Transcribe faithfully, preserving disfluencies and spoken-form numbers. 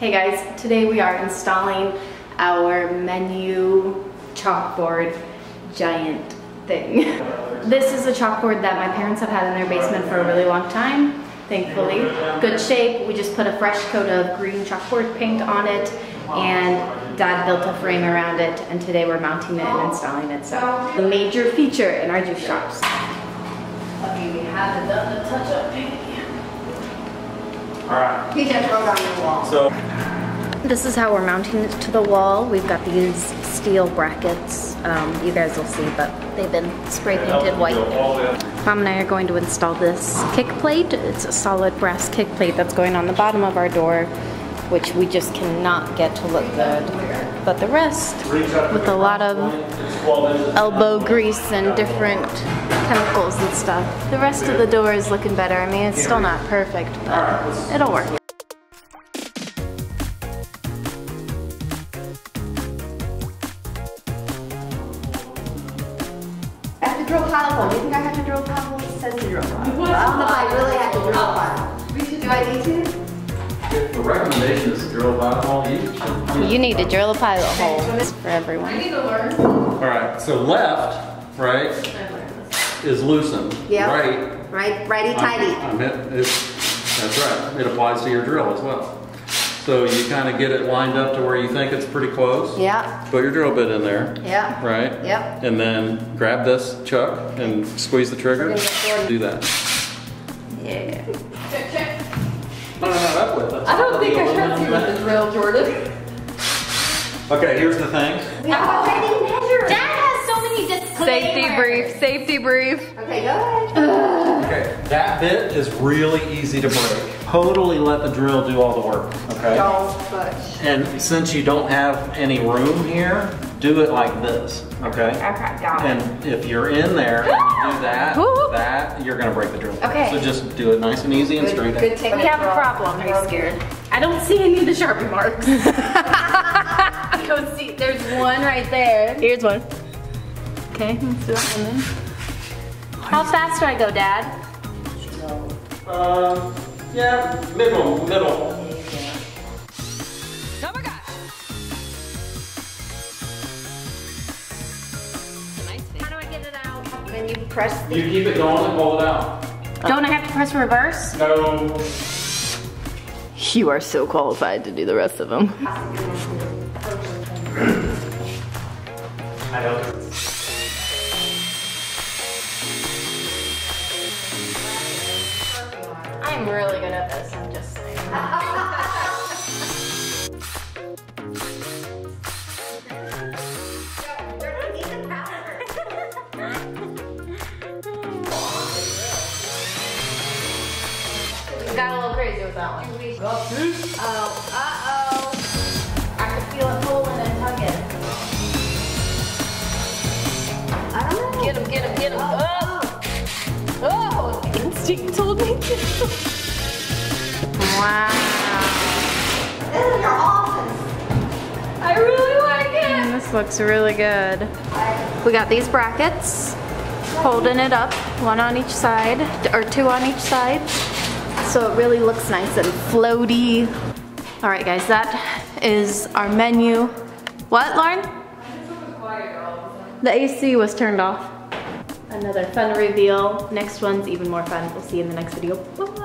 Hey guys, today we are installing our menu chalkboard giant thing. This is a chalkboard that my parents have had in their basement for a really long time, thankfully. Good shape, we just put a fresh coat of green chalkboard paint on it and Dad built a frame around it, and today we're mounting it and installing it. So the major feature in our juice shops. Okay, we haven't done the touch-up paint yet. Alright. He just wrote on the wall. So this is how we're mounting it to the wall. We've got these steel brackets. Um, you guys will see, but they've been spray painted white. Mom and I are going to install this kick plate. It's a solid brass kick plate that's going on the bottom of our door, which we just cannot get to look good. But the rest, with a lot of elbow grease and different chemicals and stuff, the rest of the door is looking better. I mean, it's still not perfect, but it'll work. I have to drill a pothole. Do you think I have to drill a pothole? It says to drill a pothole. I don't know if I really have to drill a pothole. Do I need to? If the recommendation is to drill a pothole, you need to drill a pilot hole for everyone. I need to learn. All right, so left, right, is loosen. Yeah. Right. Right, righty tighty. I'm, I'm hit, that's right. It applies to your drill as well. So you kind of get it lined up to where you think it's pretty close. Yeah. Put your drill bit in there. Yeah. Right. Yep. And then grab this chuck and squeeze the trigger. Do that. Yeah. Check, check. No, no, that would, that's I don't think I trust you with the drill, Jordan. Okay, here's the thing. We have already measured. Dad has so many disclaimers. Safety brief, safety brief. Okay, go ahead. Ugh. Okay, that bit is really easy to break. Totally let the drill do all the work, okay? Don't push. And since you don't have any room here, do it like this, okay? Okay, got it. And if you're in there and you do that, that, you're gonna break the drill. Okay. So just do it nice and easy and straight. Good technique. We have a problem. Are you scared? I don't see any of the Sharpie marks. Go see, there's one right there. Here's one. Okay, let's do that one then. How fast do I go, Dad? Uh, yeah, middle, middle. You press the You keep it going and pull it out. Don't I have to press reverse? No. You are so qualified to do the rest of them. I don't. I'm really good at this, I'm just saying. Got a little crazy with that one. Oh, uh-oh. I can feel it pulling and tugging. I don't know. Get him, get him, get him. Oh! Oh! oh. Instinct told me. Wow. This is your office. I really like it. And this looks really good. We got these brackets, holding it up, one on each side, or two on each side. So it really looks nice and floaty. All right, guys, that is our menu. What, Lauren? The A C was turned off. Another fun reveal. Next one's even more fun. We'll see you in the next video.